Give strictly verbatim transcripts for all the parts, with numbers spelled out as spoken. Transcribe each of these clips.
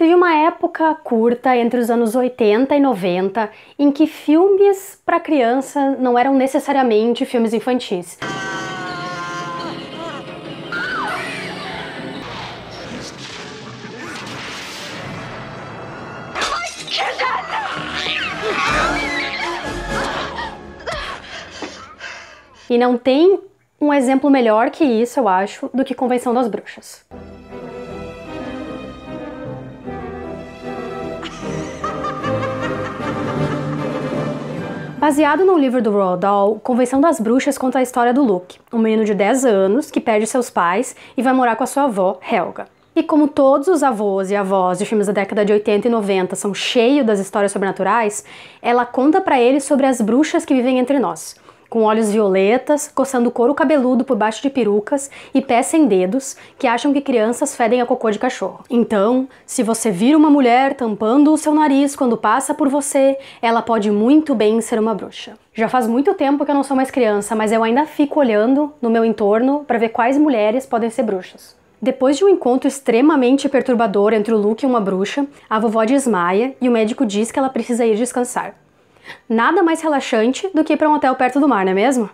Teve uma época curta entre os anos oitenta e noventa em que filmes para criança não eram necessariamente filmes infantis. E não tem um exemplo melhor que isso, eu acho, do que Convenção das Bruxas. Baseado no livro do Roald Dahl, Convenção das Bruxas conta a história do Luke, um menino de dez anos que perde seus pais e vai morar com a sua avó, Helga. E como todos os avós e avós de filmes da década de oitenta e noventa são cheios das histórias sobrenaturais, ela conta pra ele sobre as bruxas que vivem entre nós, com olhos violetas, coçando couro cabeludo por baixo de perucas e pés sem dedos, que acham que crianças fedem a cocô de cachorro. Então, se você vira uma mulher tampando o seu nariz quando passa por você, ela pode muito bem ser uma bruxa. Já faz muito tempo que eu não sou mais criança, mas eu ainda fico olhando no meu entorno para ver quais mulheres podem ser bruxas. Depois de um encontro extremamente perturbador entre o Luke e uma bruxa, a vovó desmaia e o médico diz que ela precisa ir descansar. Nada mais relaxante do que ir para um hotel perto do mar, não é mesmo?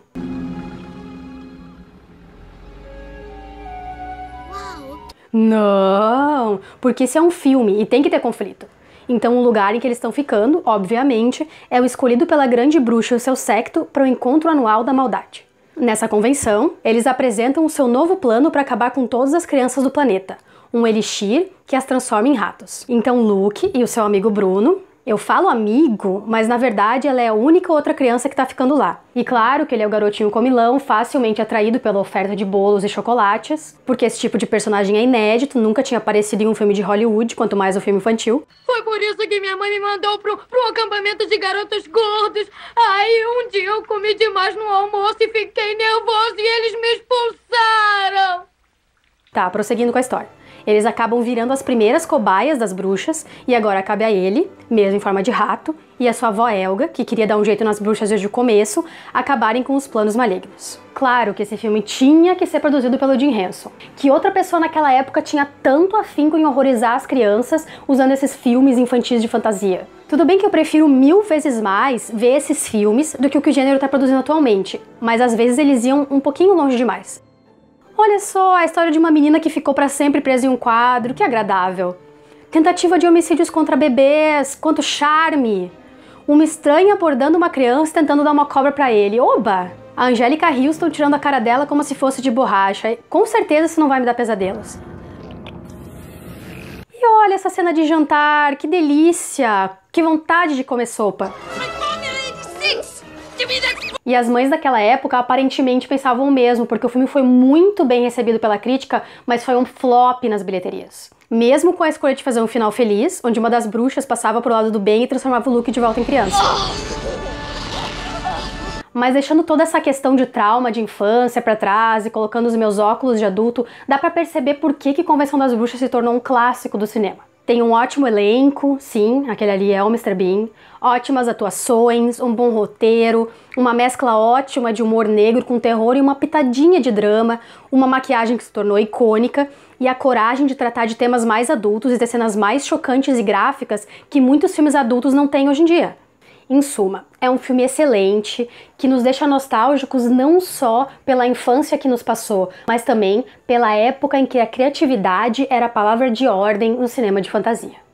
Uau. Não, porque esse é um filme e tem que ter conflito. Então o lugar em que eles estão ficando, obviamente, é o escolhido pela grande bruxa e o seu secto para o encontro anual da maldade. Nessa convenção, eles apresentam o seu novo plano para acabar com todas as crianças do planeta, um elixir que as transforma em ratos. Então Luke e o seu amigo Bruno... Eu falo amigo, mas na verdade ela é a única outra criança que tá ficando lá. E claro que ele é o garotinho comilão, facilmente atraído pela oferta de bolos e chocolates, porque esse tipo de personagem é inédito, nunca tinha aparecido em um filme de Hollywood, quanto mais um filme infantil. Foi por isso que minha mãe me mandou pro, pro acampamento de garotos gordos. Aí um dia eu comi demais no almoço e fiquei nervoso e eles me expulsaram. Tá, prosseguindo com a história. Eles acabam virando as primeiras cobaias das bruxas, e agora cabe a ele, mesmo em forma de rato, e a sua avó Helga, que queria dar um jeito nas bruxas desde o começo, acabarem com os planos malignos. Claro que esse filme tinha que ser produzido pelo Jim Henson. Que outra pessoa naquela época tinha tanto afinco em horrorizar as crianças usando esses filmes infantis de fantasia? Tudo bem que eu prefiro mil vezes mais ver esses filmes do que o que o gênero está produzindo atualmente, mas às vezes eles iam um pouquinho longe demais. Olha só, a história de uma menina que ficou pra sempre presa em um quadro, que agradável. Tentativa de homicídios contra bebês, quanto charme. Uma estranha abordando uma criança tentando dar uma cobra pra ele, oba! A Angélica Houston tirando a cara dela como se fosse de borracha, com certeza isso não vai me dar pesadelos. E olha essa cena de jantar, que delícia, que vontade de comer sopa. E as mães daquela época aparentemente pensavam o mesmo, porque o filme foi muito bem recebido pela crítica, mas foi um flop nas bilheterias. Mesmo com a escolha de fazer um final feliz, onde uma das bruxas passava pro lado do bem e transformava o Luke de volta em criança. Mas deixando toda essa questão de trauma de infância pra trás e colocando os meus óculos de adulto, dá pra perceber por que que Convenção das Bruxas se tornou um clássico do cinema. Tem um ótimo elenco, sim, aquele ali é o mister Bean, ótimas atuações, um bom roteiro, uma mescla ótima de humor negro com terror e uma pitadinha de drama, uma maquiagem que se tornou icônica e a coragem de tratar de temas mais adultos e de cenas mais chocantes e gráficas que muitos filmes adultos não têm hoje em dia. Em suma, é um filme excelente, que nos deixa nostálgicos não só pela infância que nos passou, mas também pela época em que a criatividade era a palavra de ordem no cinema de fantasia.